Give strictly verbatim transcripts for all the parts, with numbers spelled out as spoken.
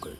Vogel.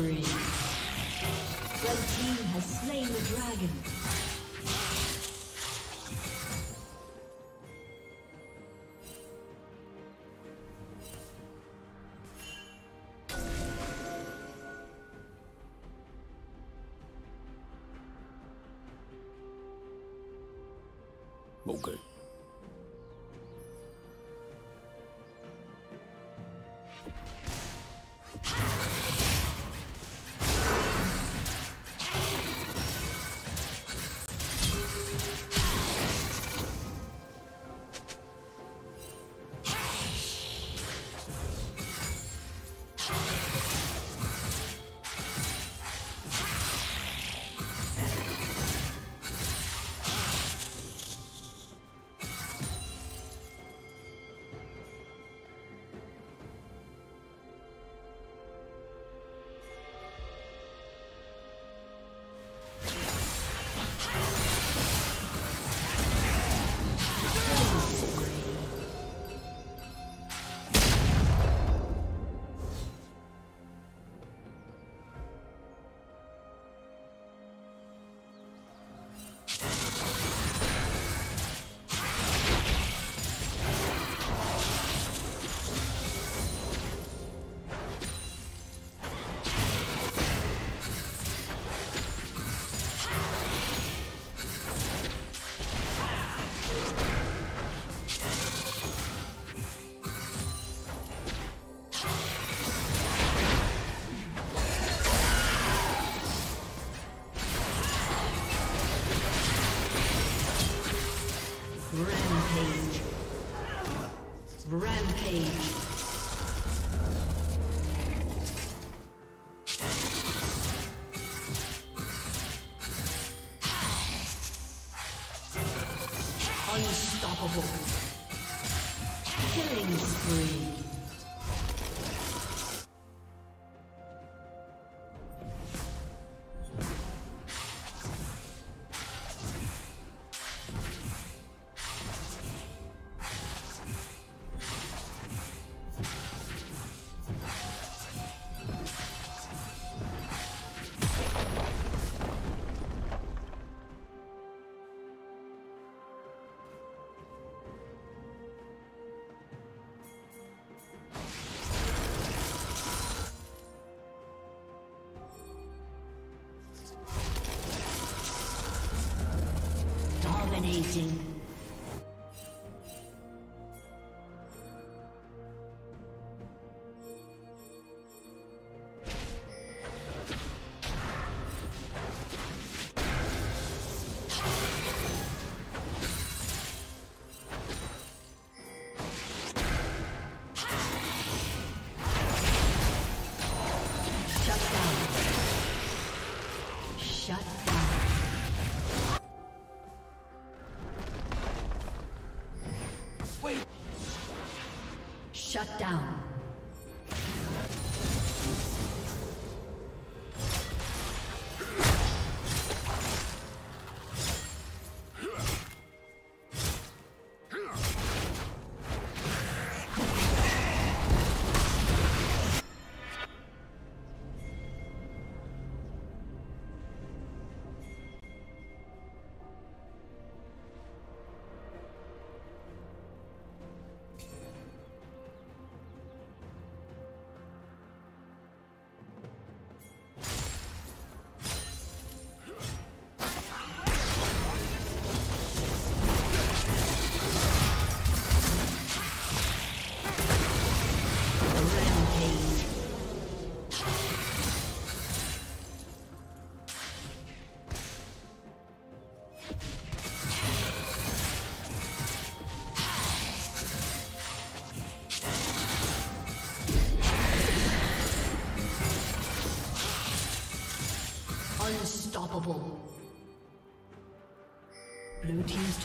Red team has slain the dragon. Okay. Unstoppable. Killing spree. Dominating. Shut down. Unstoppable. Blue team's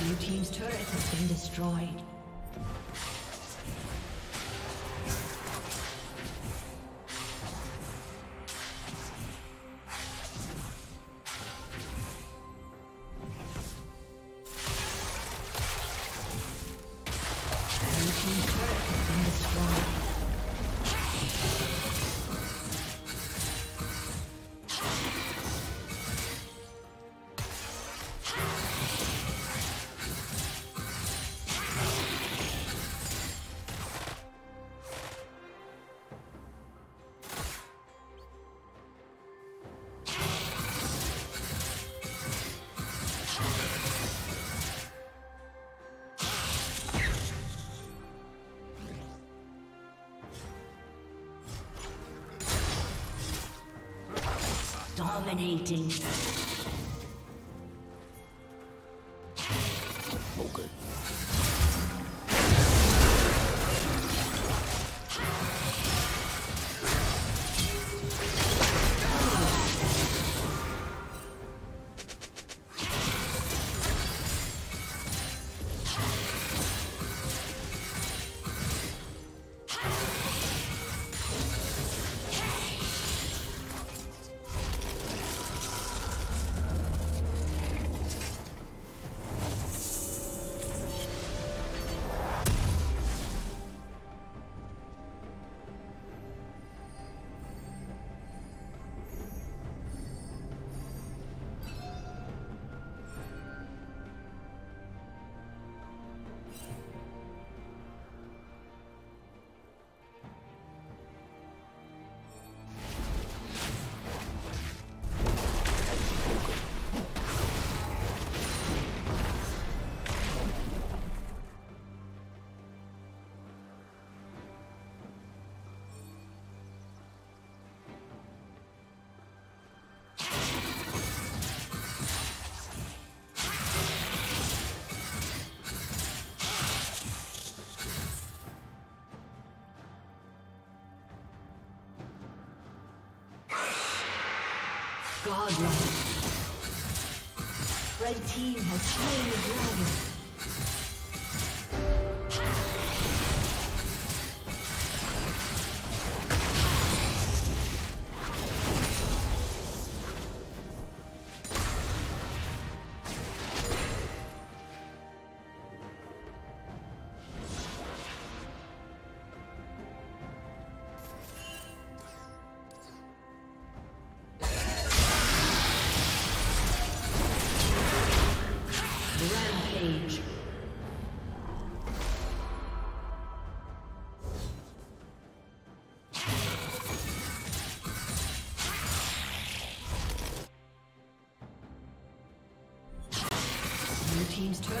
Blue team's turret has been destroyed. Dominating. Okay. Godlike. Red team has slain the dragon. team's turret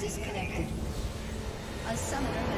Disconnected. A summoner